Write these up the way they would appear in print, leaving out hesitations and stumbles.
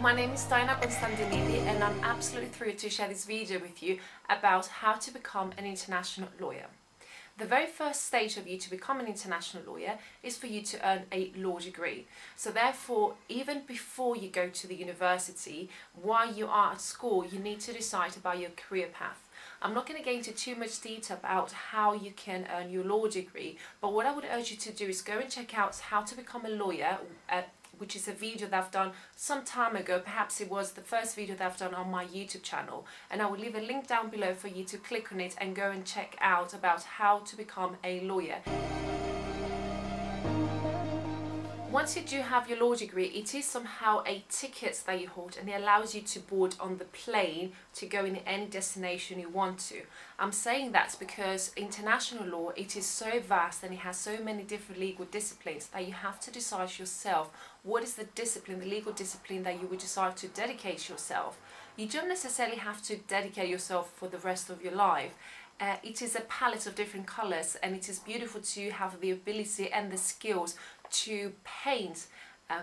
My name is Diana Constantinide and I'm absolutely thrilled to share this video with you about how to become an international lawyer. The very first stage of you to become an international lawyer is for you to earn a law degree. So therefore, even before you go to the university, while you are at school, you need to decide about your career path. I'm not going to get into too much detail about how you can earn your law degree, but what I would urge you to do is go and check out How to Become a Lawyer, which is a video that I've done some time ago. Perhaps it was the first video that I've done on my YouTube channel, and I will leave a link down below for you to click on it and go and check out about how to become a lawyer. Once you do have your law degree, it is somehow a ticket that you hold and it allows you to board on the plane to go in any destination you want to. I'm saying that because international law, it is so vast and it has so many different legal disciplines that you have to decide yourself what is the discipline, the legal discipline that you would decide to dedicate yourself. You don't necessarily have to dedicate yourself for the rest of your life. It is a palette of different colours and it is beautiful to have the ability and the skills to paint,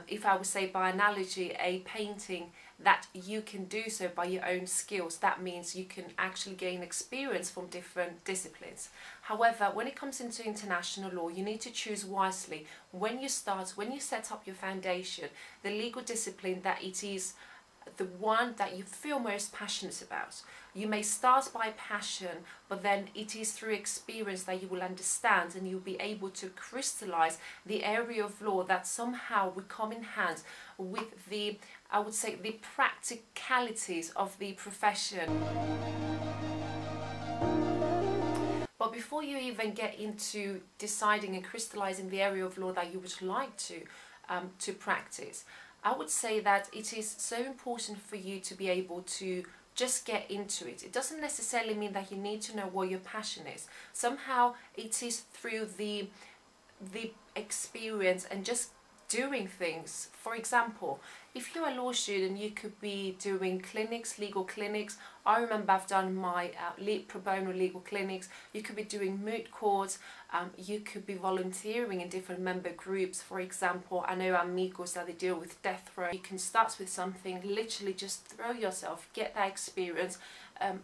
if I would say by analogy, a painting that you can do so by your own skills. That means you can actually gain experience from different disciplines. However, when it comes into international law, you need to choose wisely. When you set up your foundation, the legal discipline that it is the one that you feel most passionate about. You may start by passion, but then it is through experience that you will understand and you'll be able to crystallize the area of law that somehow will come in hand with the, I would say, the practicalities of the profession. But before you even get into deciding and crystallizing the area of law that you would like to practice, I would say that it is so important for you to be able to just get into it. It doesn't necessarily mean that you need to know what your passion is. Somehow it is through the experience and just doing things. For example, if you're a law student, you could be doing clinics, legal clinics. I remember I've done my pro bono legal clinics. You could be doing moot courts. You could be volunteering in different member groups. For example, I know Amigos that they deal with death row. You can start with something, literally just throw yourself, get that experience.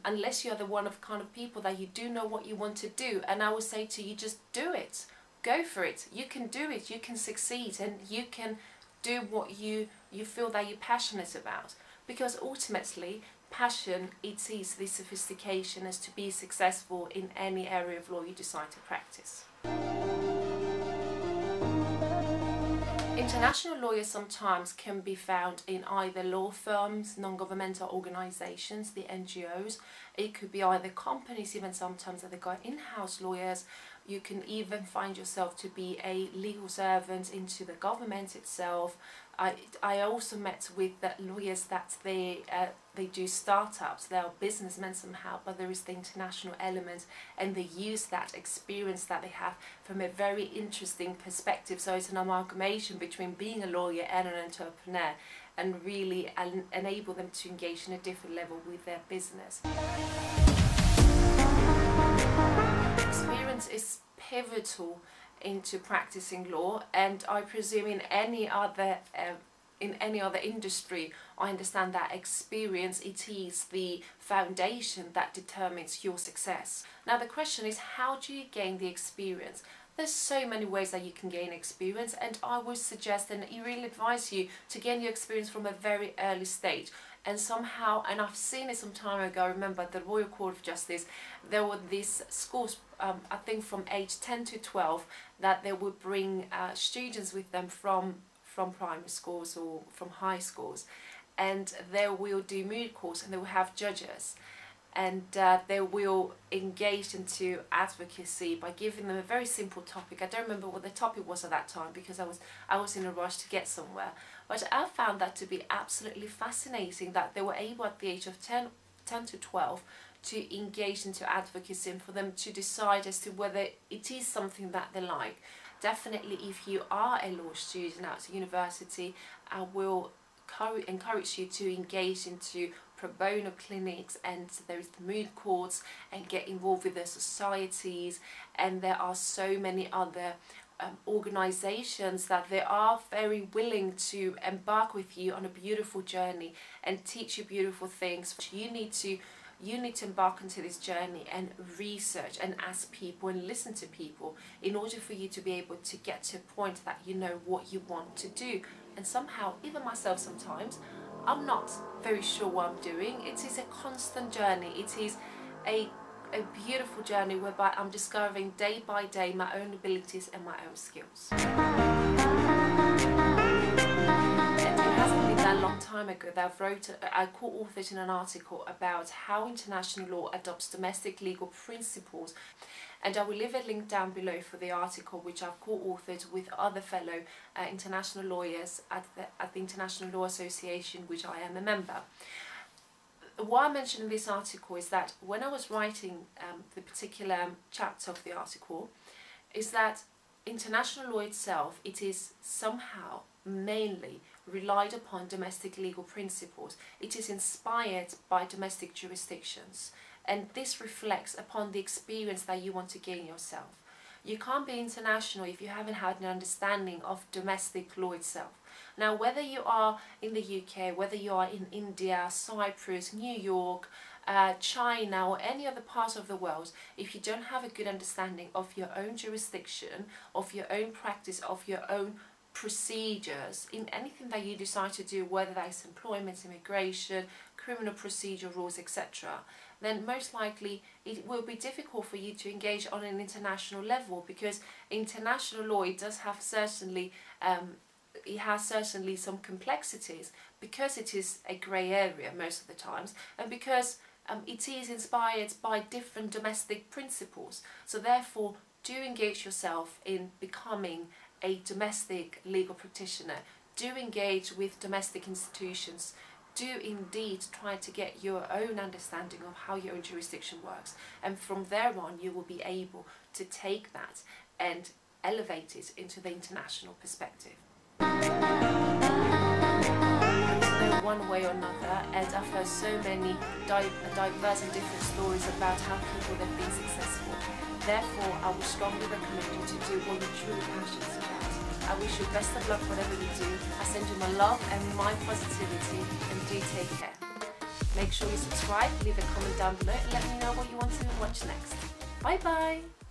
Unless you're the one of kind of people that you do know what you want to do, and I would say to you, just do it. Go for it. You can do it. You can succeed and you can do what you feel that you're passionate about, because ultimately passion, it is the sophistication as to be successful in any area of law you decide to practice. International lawyers sometimes can be found in either law firms, non-governmental organisations, the NGOs. It could be either companies, even sometimes that they've got in-house lawyers. You can even find yourself to be a legal servant into the government itself. I also met with the lawyers that they do startups. They are businessmen somehow, but there is the international element and they use that experience that they have from a very interesting perspective. So it's an amalgamation between being a lawyer and an entrepreneur, and really enable them to engage in a different level with their business. Experience is pivotal into practicing law, and I presume in any other industry, I understand that experience, it is the foundation that determines your success. Now the question is, how do you gain the experience? There's so many ways that you can gain experience, and I would suggest and really advise you to gain your experience from a very early stage. And somehow, and I've seen it some time ago, I remember at the Royal Court of Justice, there were these schools, I think from age 10 to 12, that they would bring students with them from primary schools or from high schools, and they will do moot courts and they will have judges. And they will engage into advocacy by giving them a very simple topic. I don't remember what the topic was at that time because I was in a rush to get somewhere. But I found that to be absolutely fascinating that they were able at the age of 10 to 12 to engage into advocacy and for them to decide as to whether it is something that they like. Definitely if you are a law student out of university, I will encourage you to engage into pro bono clinics, and there's the moot courts, and get involved with the societies, and there are so many other organizations that they are very willing to embark with you on a beautiful journey and teach you beautiful things. You need to embark into this journey and research and ask people and listen to people in order for you to be able to get to a point that you know what you want to do. And somehow, even myself sometimes, I'm not very sure what I'm doing. It is a constant journey. It is a beautiful journey whereby I'm discovering day by day my own abilities and my own skills. It hasn't been that long time ago that I co-authored an article about how international law adopts domestic legal principles, and I will leave a link down below for the article which I've co-authored with other fellow international lawyers at the International Law Association, which I am a member. Why I mentioned in this article is that when I was writing the particular chapter of the article, is that international law itself, it is somehow mainly relied upon domestic legal principles. It is inspired by domestic jurisdictions, and this reflects upon the experience that you want to gain yourself. You can't be international if you haven't had an understanding of domestic law itself. Now, whether you are in the UK, whether you are in India, Cyprus, New York, China or any other part of the world, if you don't have a good understanding of your own jurisdiction, of your own practice, of your own procedures in anything that you decide to do, whether that's employment, immigration, criminal procedure rules, etc., then most likely it will be difficult for you to engage on an international level, because international law, it does have certainly it has some complexities, because it is a grey area most of the times, and because it is inspired by different domestic principles. So therefore, do engage yourself in becoming a domestic legal practitioner. Do engage with domestic institutions. Do indeed try to get your own understanding of how your own jurisdiction works, and from there on you will be able to take that and elevate it into the international perspective. One way or another, and I've heard so many diverse and different stories about how people have been successful. Therefore, I would strongly recommend you to do what you're truly passionate about. I wish you best of luck whatever you do. I send you my love and my positivity, and do take care. Make sure you subscribe, leave a comment down below and let me know what you want to watch next. Bye bye!